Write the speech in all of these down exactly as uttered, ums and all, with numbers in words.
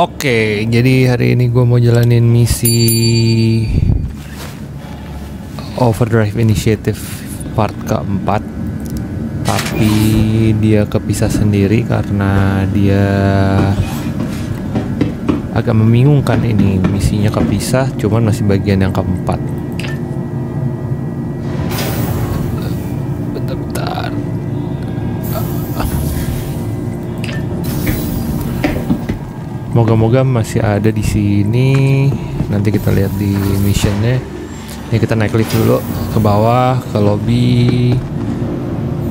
Oke, jadi hari ini gue mau jalanin misi Overdrive Initiative part keempat. Tapi dia kepisah sendiri karena dia agak membingungkan ini. Misinya kepisah, cuman masih bagian yang keempat. Bentar-bentar. Moga-moga masih ada di sini. Nanti kita lihat di missionnya. Ini kita naik lift dulu ke bawah, ke lobby.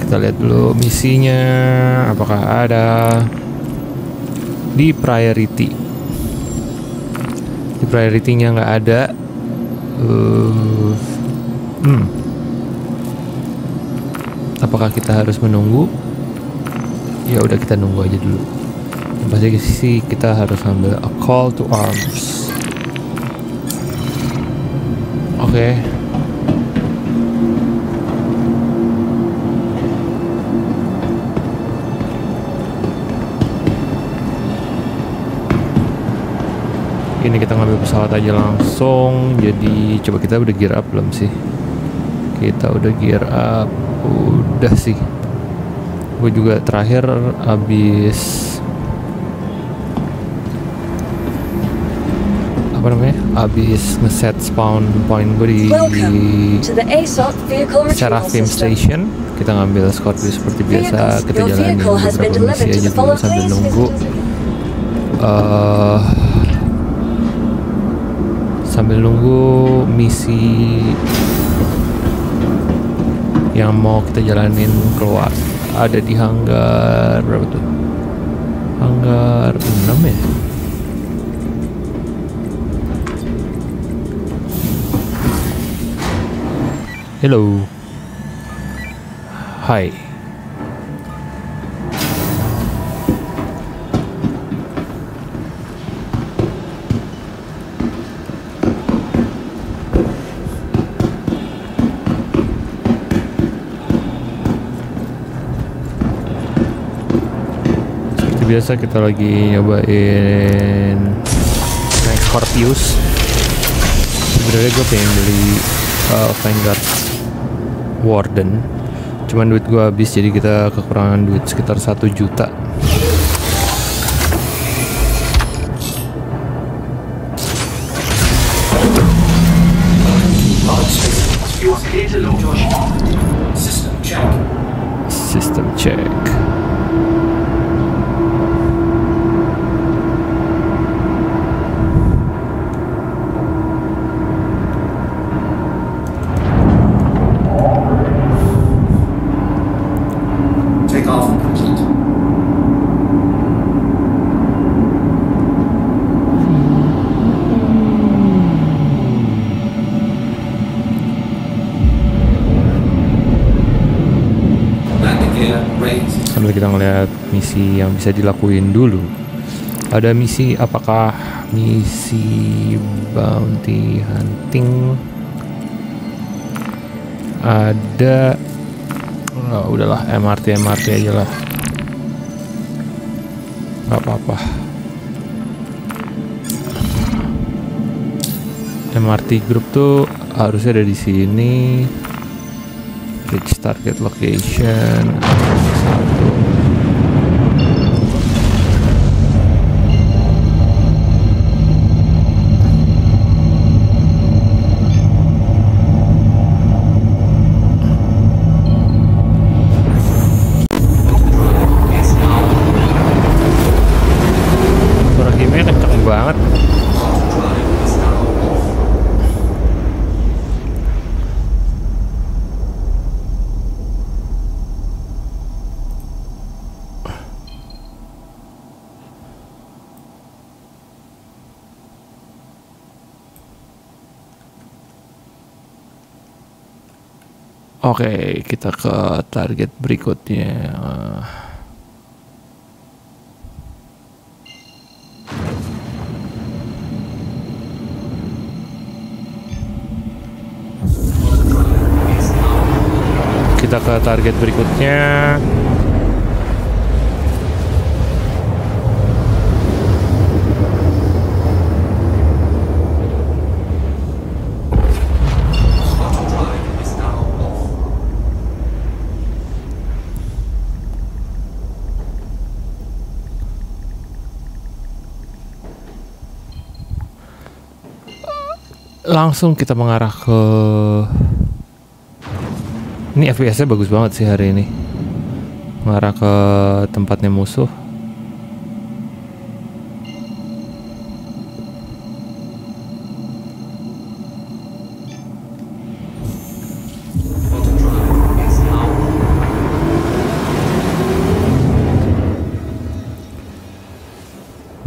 Kita lihat dulu misinya, apakah ada di priority. Di priority-nya nggak ada. Uh, hmm. Apakah kita harus menunggu? Ya udah, kita nunggu aja dulu. Pasti sih kita harus ambil a call to arms. Oke. Okay. Ini kita ngambil pesawat aja langsung. Jadi coba, kita udah gear up belum sih? Kita udah gear up, udah sih. Gue juga terakhir abis apa namanya, abis ngeset spawn point gue di Seraphim Station. Kita ngambil Scorpius seperti biasa. Kita jalanin beberapa misi aja dulu sambil nunggu, uh, sambil nunggu misi yang mau kita jalanin keluar. Ada di hanggar berapa tuh? Hanggar enam ya. Hello. Hai. Seperti biasa kita lagi nyobain Frank Horvius. Sebenarnya gue pengen beli uh, Vanguard Warden, cuman duit gua habis, jadi kita kekurangan duit sekitar satu juta. System check. Sambil kita ngeliat misi yang bisa dilakuin dulu. Ada misi, apakah misi bounty hunting? Ada, oh, udahlah, M R T M R T aja lah, nggak apa-apa. M R T group tuh harusnya ada di sini. Reach target location. Oke, okay, kita ke target berikutnya. Kita ke target berikutnya. langsung kita mengarah ke ini. F P S-nya bagus banget sih hari ini, mengarah ke tempatnya musuh.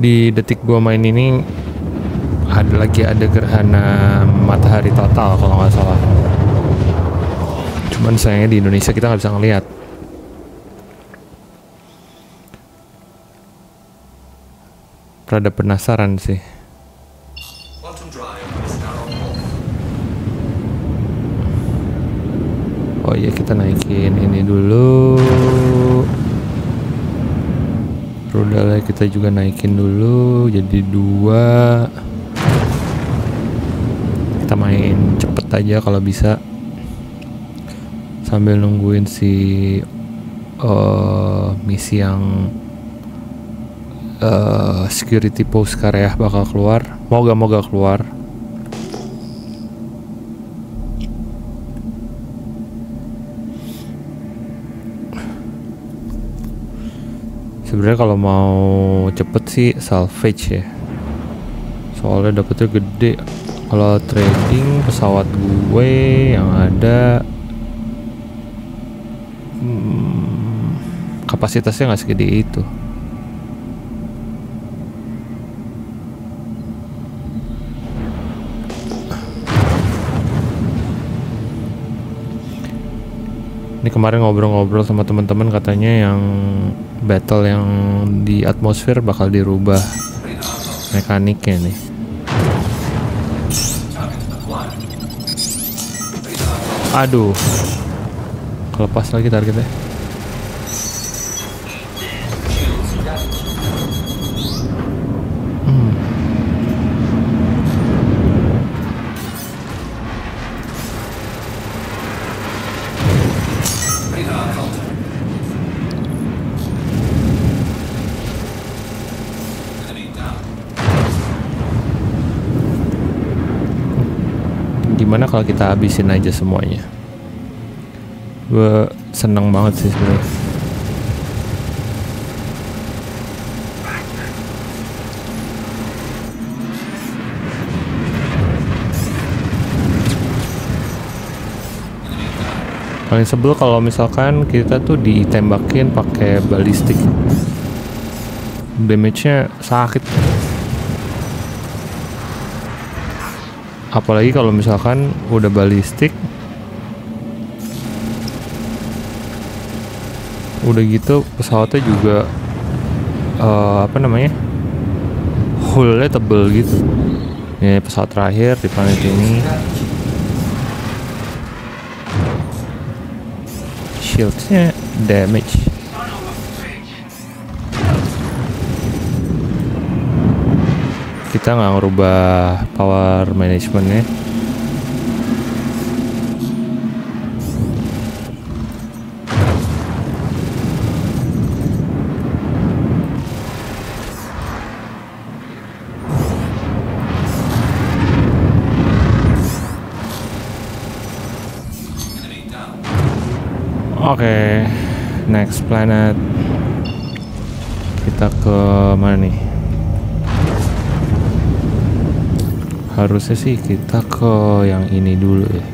Di detik gua main ini ada lagi ada gerhana matahari total kalau nggak salah. Cuman sayangnya di Indonesia kita nggak bisa ngelihat. Rada penasaran sih. Oh iya, kita naikin ini dulu. Rudalnya kita juga naikin dulu jadi dua. Kita main cepet aja kalau bisa, sambil nungguin si uh, misi yang uh, security post Kareah bakal keluar. Moga-moga keluar. Sebenarnya kalau mau cepet sih salvage ya, soalnya dapetnya gede. Kalau trading pesawat gue yang ada hmm, kapasitasnya nggak segede itu. Ini kemarin ngobrol-ngobrol sama teman-teman, katanya yang battle yang di atmosfer bakal dirubah mekaniknya nih. Aduh, kelepas lagi targetnya. Hmm. Gimana kalau kita habisin aja semuanya? Gue seneng banget sih sebenarnya. Paling sebel kalau misalkan kita tuh ditembakin pakai balistik, damage-nya sakit. Apalagi kalau misalkan udah balistik, udah gitu pesawatnya juga uh, apa namanya, hullnya tebel gitu. Ini pesawat terakhir di planet ini. Shieldnya damage. Kita nggak ngerubah power managementnya. Oke, okay, next planet. Kita ke mana nih? Harusnya sih kita ke yang ini dulu ya.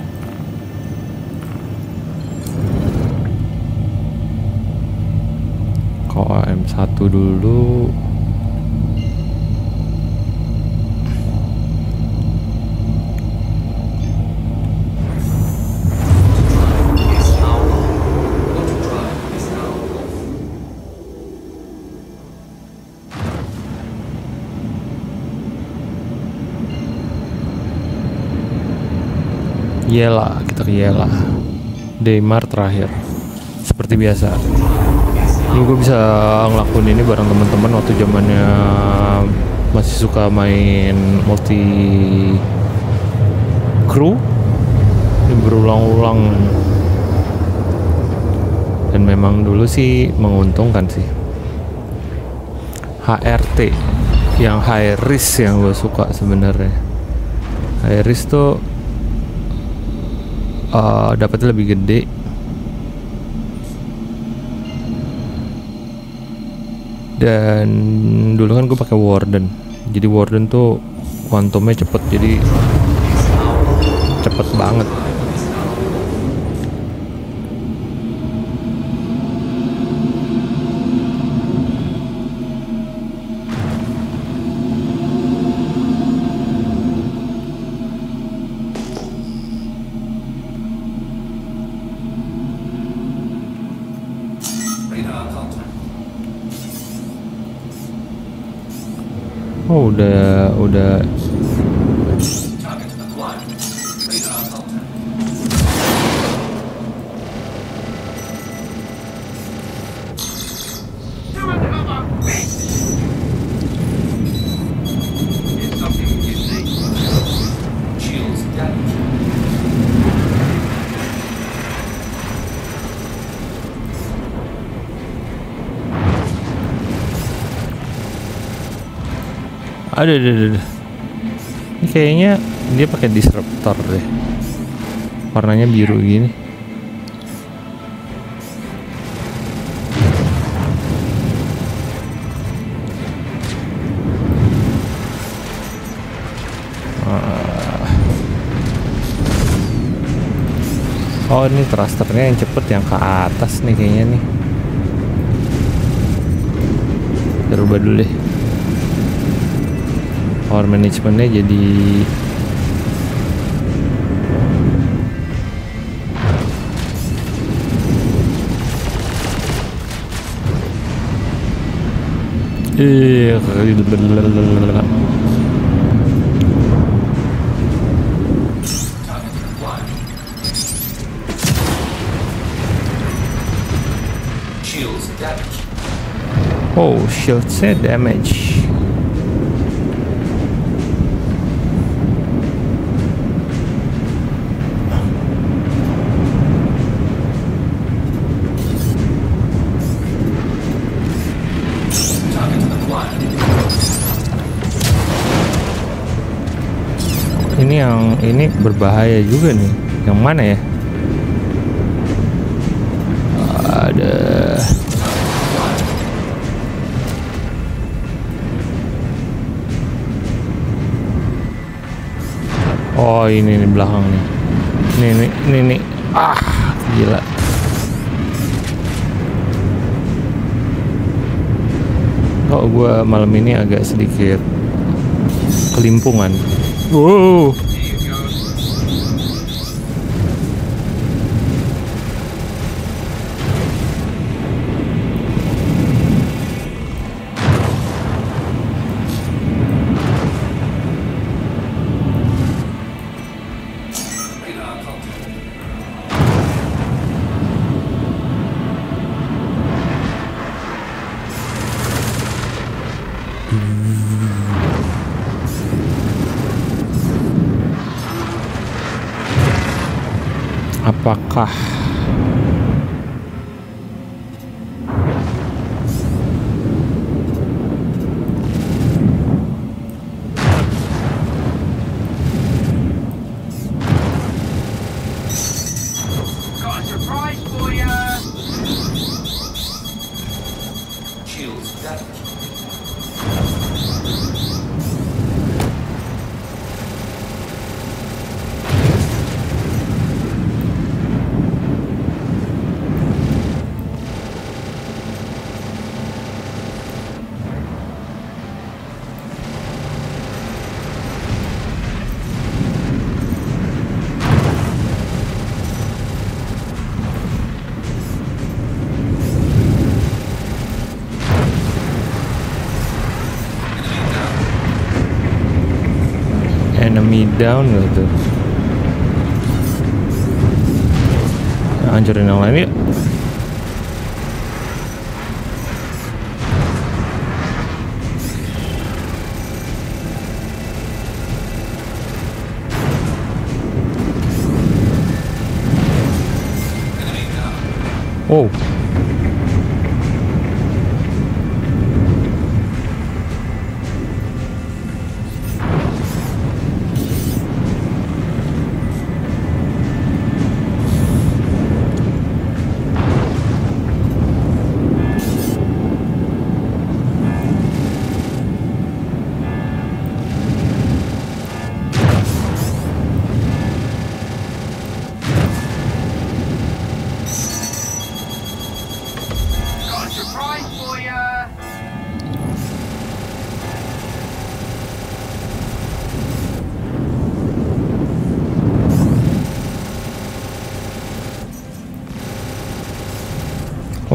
Ke O M satu dulu. Yela, kita ke Yela. Demar terakhir. Seperti biasa. Ini gue bisa ngelakuin ini bareng teman-teman waktu zamannya masih suka main multi crew. Ini berulang-ulang. Dan memang dulu sih menguntungkan sih. H R T yang high risk yang gue suka sebenarnya. Iris tuh uh, dapatnya lebih gede. Dan dulu kan gue pakai Warden, jadi Warden tuh kuantumnya cepet, jadi cepet banget. Oh, udah udah Aduh, aduh, aduh. Ini kayaknya dia pakai disruptor deh. Warnanya biru gini. Oh, ini thrusternya yang cepet yang ke atas nih kayaknya nih. Kita rubah dulu deh. Power managementnya jadi eh oh shield-nya damage. Ini yang ini berbahaya juga nih. Yang mana ya? Ada. Oh, ini nih belakang nih. Ini nih, ini nih. Ah, gila. Kok gue malam ini agak sedikit kelimpungan. Wow. Apakah down gitu, hancurin yang lain yuk. Wow.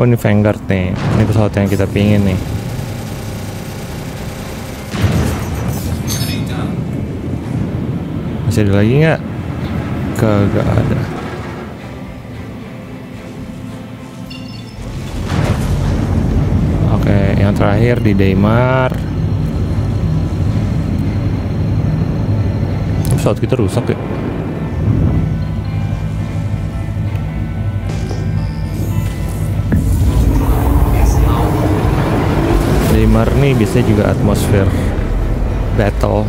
Oh, ini Vanguard nih. Ini pesawat yang kita pingin nih. Masih ada lagi nggak? Kagak ada. Oke, yang terakhir di Demar. Pesawat kita rusak ya. Demar nih biasanya juga atmosfer battle.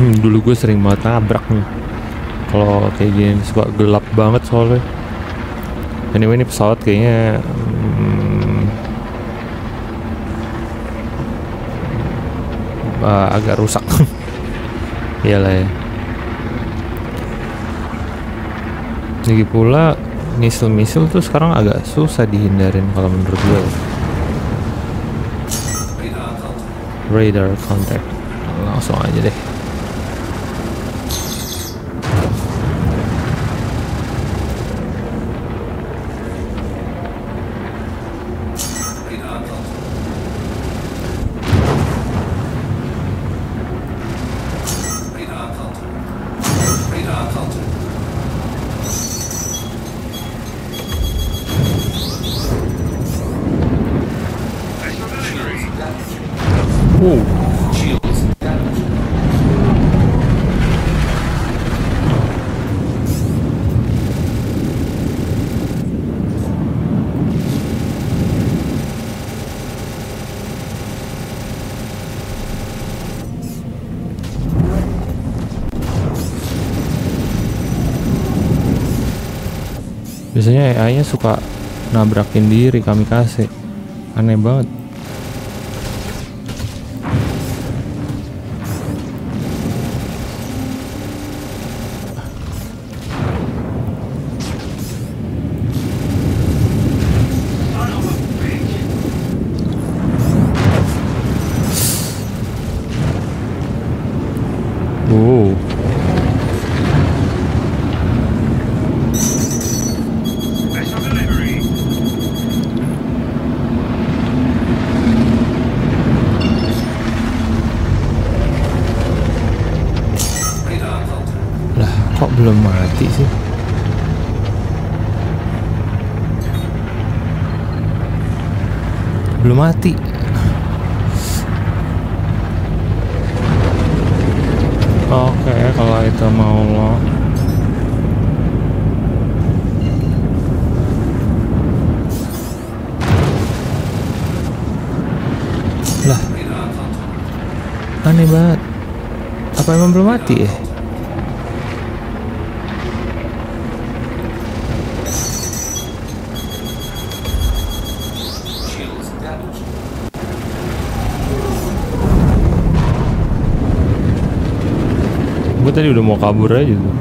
Hmm, dulu gue sering banget nabrak nih kalau kayak gini, suka gelap banget soalnya. Anyway, ini pesawat kayaknya hmm, uh, agak rusak. Iyalah ya. Lagi pula misil-misil tuh sekarang agak susah dihindarin kalau menurut gue. Radar contact, langsung aja deh. Biasanya A I-nya suka nabrakin diri kamikaze. Aneh banget. Belum mati sih. Belum mati. Oke, kalau itu mau lo. Lah. Aneh banget. Apa emang belum mati ya? Tadi udah mau kabur aja tuh.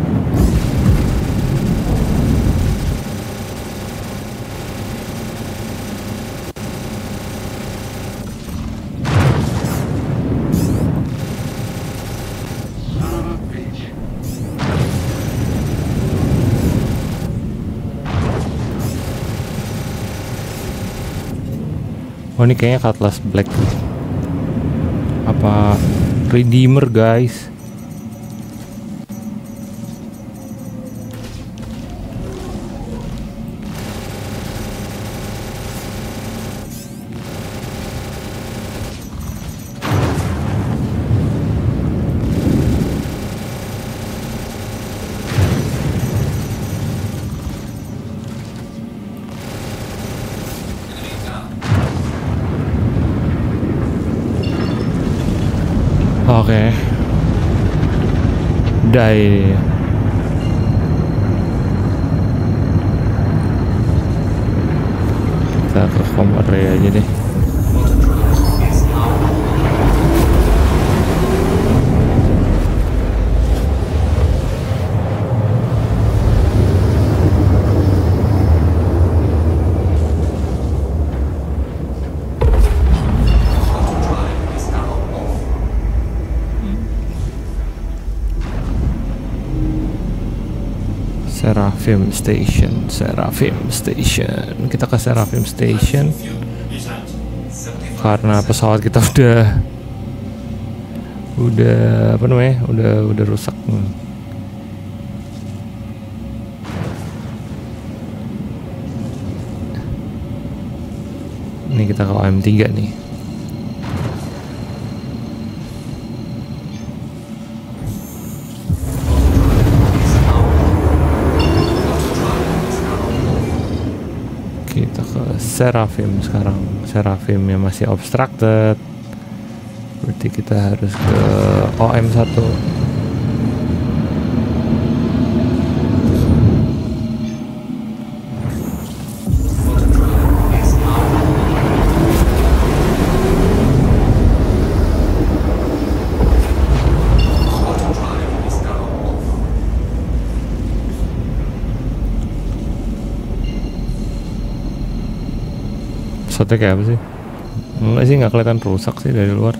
Oh, ini kayaknya Cutlass Black. Apa Redeemer, guys? Oke, die. Kita ke home area aja deh. Seraphim Station, Seraphim Station. Kita ke Seraphim Station karena pesawat kita udah, udah apa namanya, udah udah rusak. Ini kita ke O M tiga nih. Seraphim sekarang, Seraphim yang masih obstructed, berarti kita harus ke O M satu. Pesawatnya kayak apa sih? Enggak sih, nggak kelihatan rusak sih dari luar.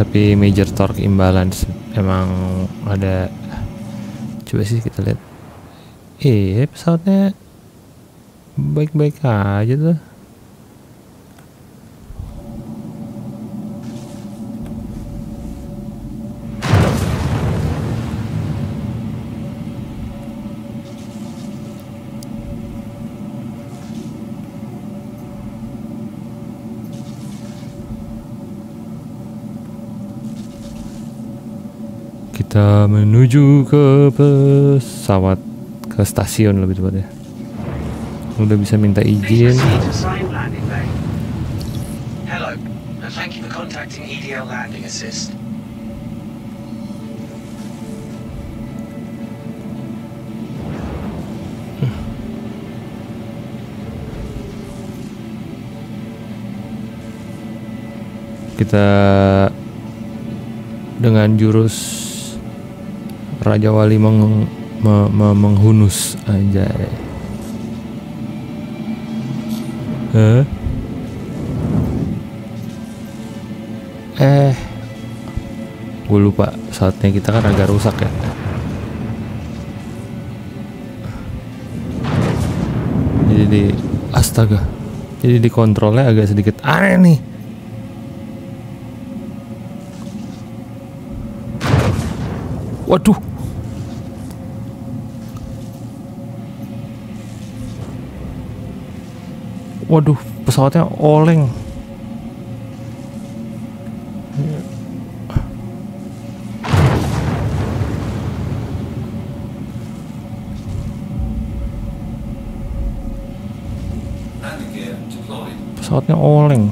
Tapi major torque imbalance emang ada. Coba sih kita lihat. Eh, pesawatnya baik-baik aja tuh. Kita menuju ke pesawat, ke stasiun lebih tepatnya. Udah bisa minta izin. Hello, and thank you for contacting E D L Landing Assist. Kita dengan jurus Raja Wali meng, me, me, menghunus aja. Huh? Eh, gue lupa saatnya kita kan agak rusak ya. Jadi di astaga, jadi dikontrolnya agak sedikit aneh nih. Waduh. Waduh, pesawatnya oleng. Pesawatnya oleng.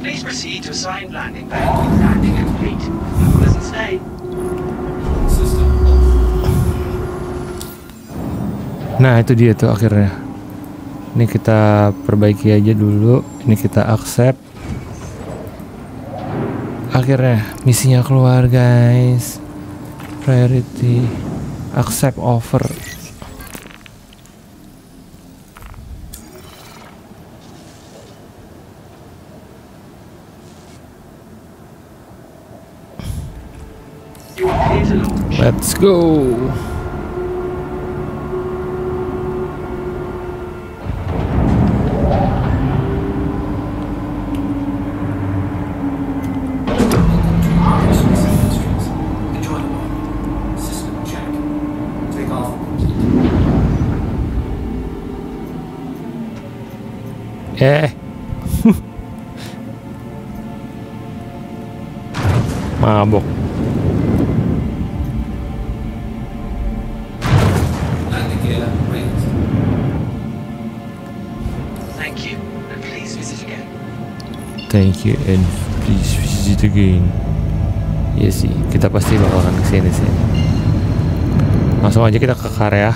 Please proceed to assigned landing bay. Landing complete. Pleasant stay. Nah, itu dia tuh akhirnya. Ini kita perbaiki aja dulu. Ini kita accept. Akhirnya misinya keluar, guys. Priority accept offer. Let's go. Eh. Mabok. Thank you, and please visit again. Thank you, and please visit again. Iya sih, kita pasti bakalan kesini sih. Langsung aja kita ke karya.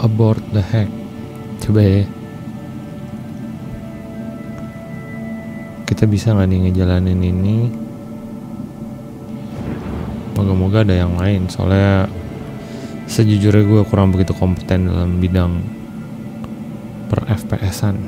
Abort the hack. Coba ya, kita bisa nggak nih ngejalanin ini? Moga-moga ada yang lain, soalnya sejujurnya gue kurang begitu kompeten dalam bidang per F P S-an.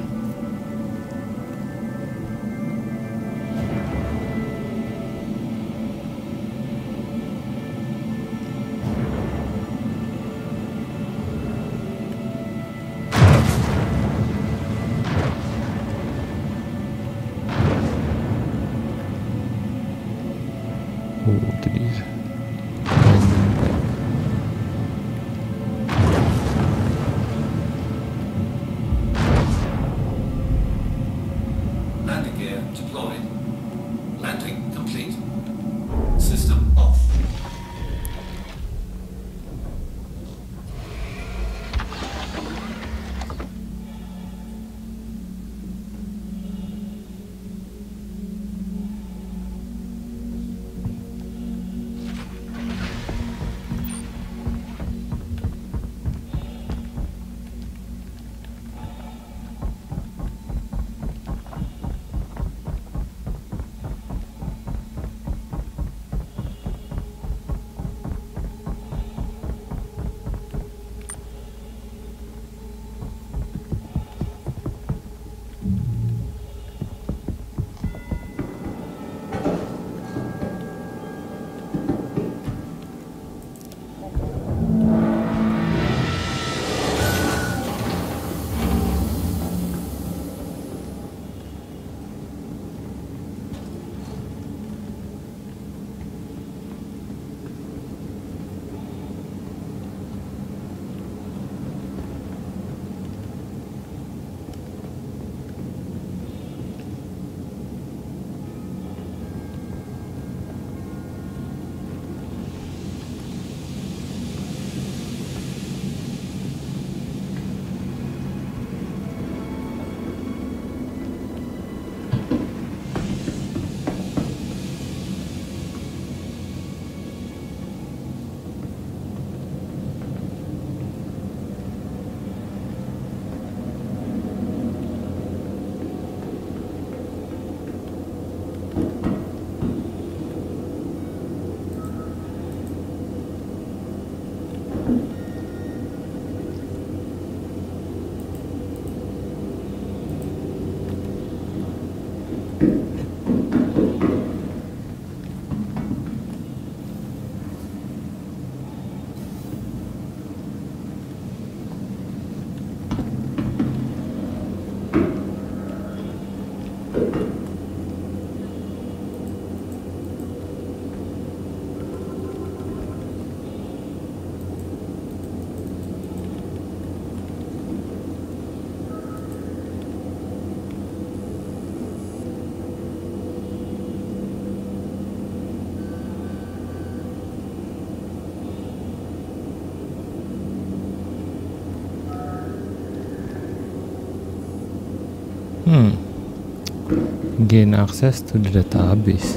Gain access to the database.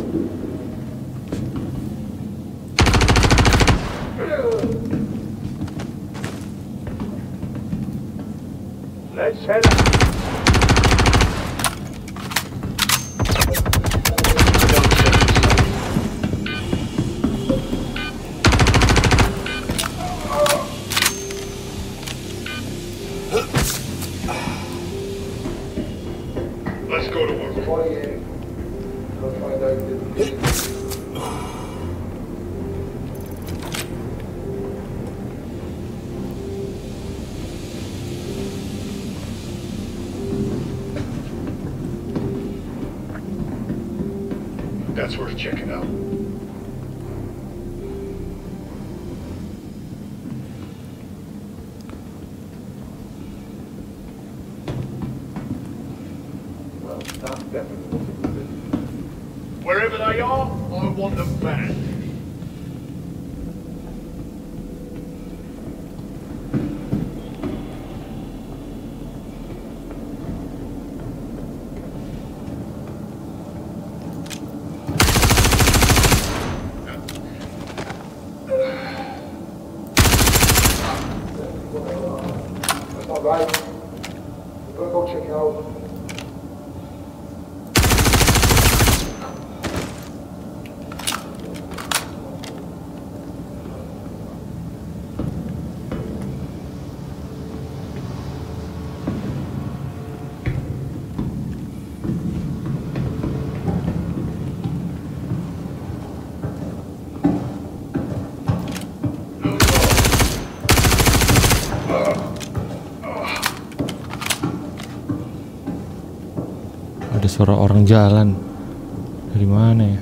Let's head up. That's worth checking out. Well, that's definitely wherever they are, I want them banned. Suara orang jalan dari mana ya?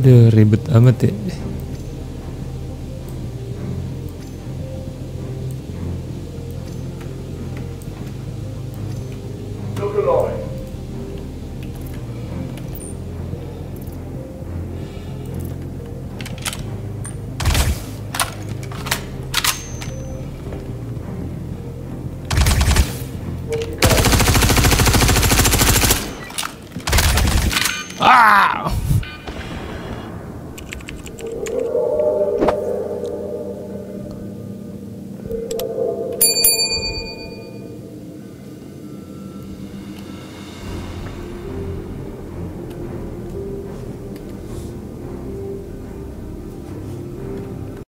Aduh, ribet amat ya. Ah!